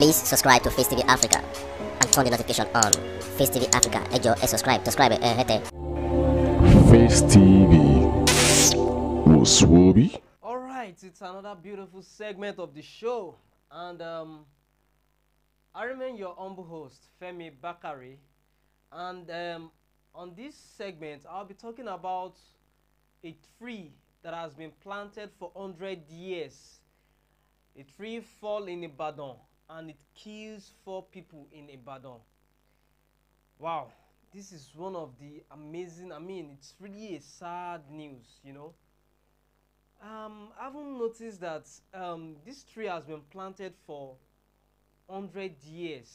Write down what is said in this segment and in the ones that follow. Please subscribe to Face TV Africa and turn the notification on. Face TV Africa, ejo, subscribe, hete. Face TV. Moswobi. All right, it's another beautiful segment of the show, and I remain your humble host, Femi Bakari, and on this segment, I'll be talking about a tree that has been planted for 100 years. A tree fall in Ibadan. And it kills 4 people in Ibadan. Wow, this is one of the amazing, it's really a sad news, you know. I haven't noticed that this tree has been planted for 100 years.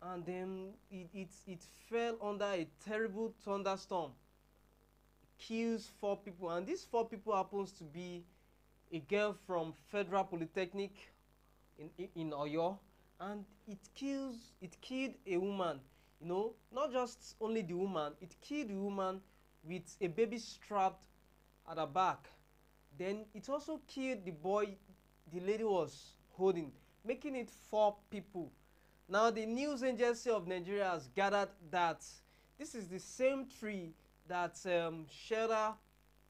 And then it fell under a terrible thunderstorm. It kills 4 people. And these 4 people happens to be a girl from Federal Polytechnic, in Oyo, and it killed a woman, you know, not just only the woman, it killed the woman with a baby strapped at her back. Then it also killed the boy the lady was holding, making it 4 people. Now the news agency of Nigeria has gathered that this is the same tree that shelter,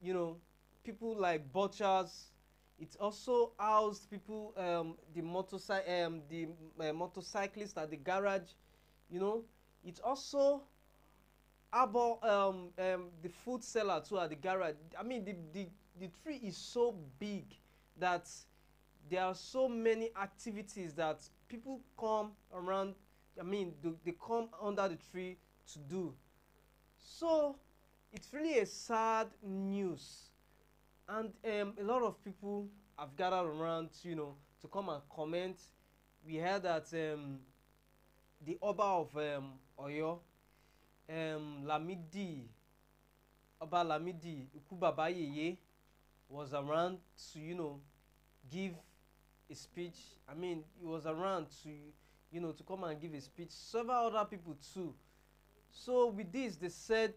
you know, people like butchers. It also housed people, the motorcyclists at the garage, you know. It also about the food seller too at the garage. I mean, the tree is so big that there are so many activities that people come around. I mean, they come under the tree to do. So it's really a sad news. And a lot of people have gathered around, you know, to come and comment. We heard that the Oba of Oyo, Oba Lamidi Ukubabayeye, was around to, you know, give a speech. I mean, he was around to, you know, to come and give a speech. Several other people too. So with this, they said,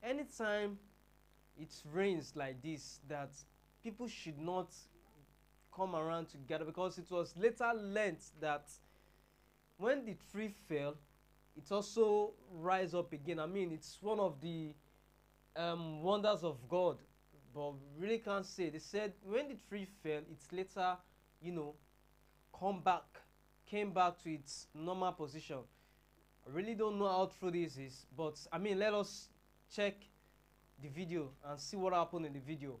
anytime it rains like this, that people should not come around together, because it was later learned that when the tree fell, it also rise up again. I mean, it's one of the wonders of God, but really can't say. They said when the tree fell, it later, you know, came back to its normal position. I really don't know how true this is, but I mean, let us check the video and see what happened in the video.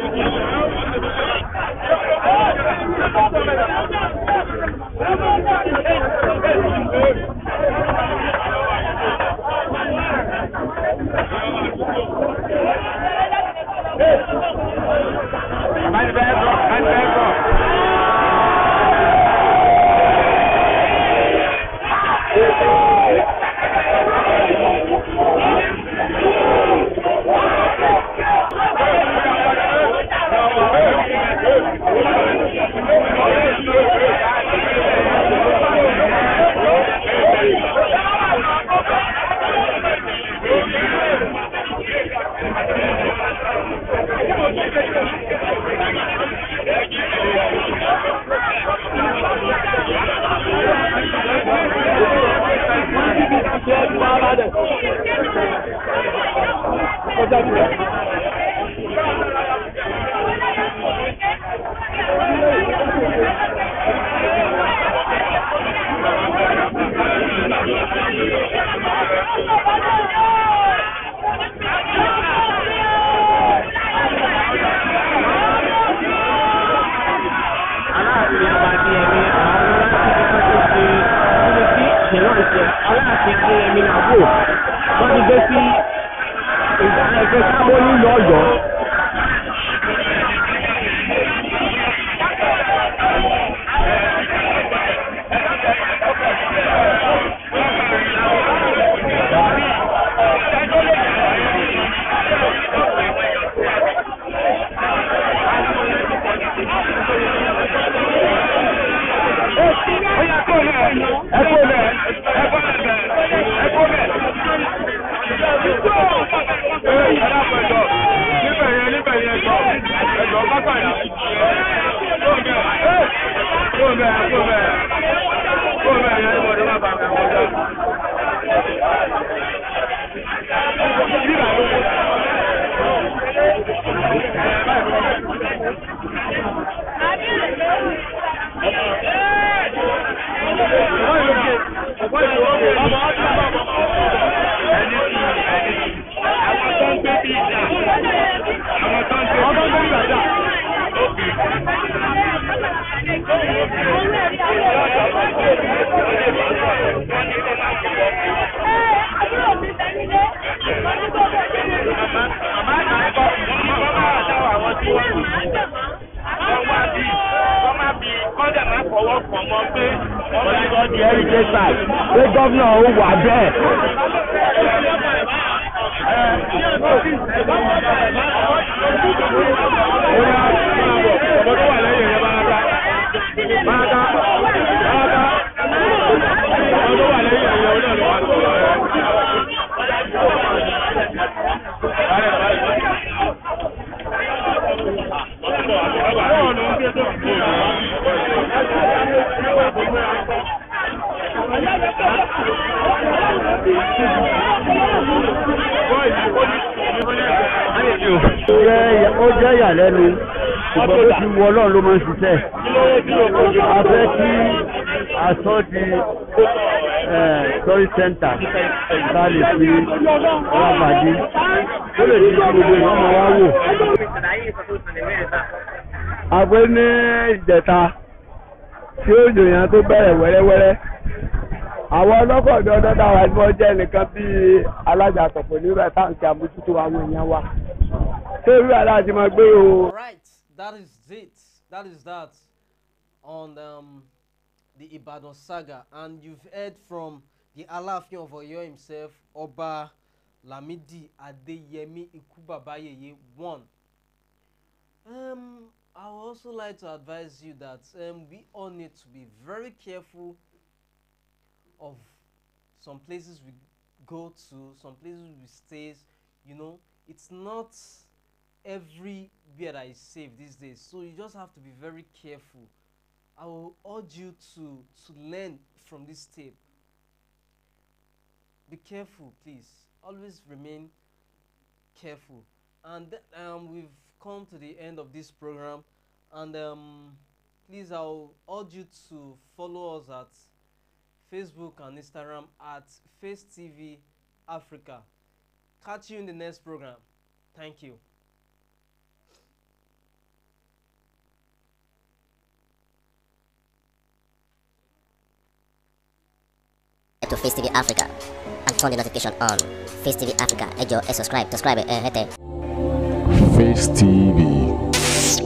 lenu gbogbo ti wo Ọlọ́run ló mo sise afẹ́ ti aso di sorry center sale fi rabadi o le ti gbogbo wọn mo wa wo awe ni jeta ti ojo yan tó bẹ̀rẹ̀ wẹ́rẹ́ wẹ́rẹ́ àwọn ọlọ́kọ̀ dọ́dọ́ dáwà tí wọ́n jẹ́ nìkan bí alájà àtọ̀pọ̀ ní rẹ̀ táǹkì àmójútó àwọn èèyàn wa tó rí aláàjì máa gbé o. Right, that is it. That is that on the Ibadan saga, and you've heard from the Alaafin of Oyo himself, Oba Lamidi Adeyemi Ikubabayeye one. I would also like to advise you that we all need to be very careful of some places we go to, some places we stay. You know, it's not everywhere that is safe these days, so you just have to be very careful. I will urge you to learn from this tape. Be careful, please. Always remain careful. And we've come to the end of this program, and please, I'll urge you to follow us at Facebook and Instagram at Face TV Africa. Catch you in the next program. Thank you. To Face TV Africa and turn the notification on. Face TV Africa. Ejo, subscribe. Face TV.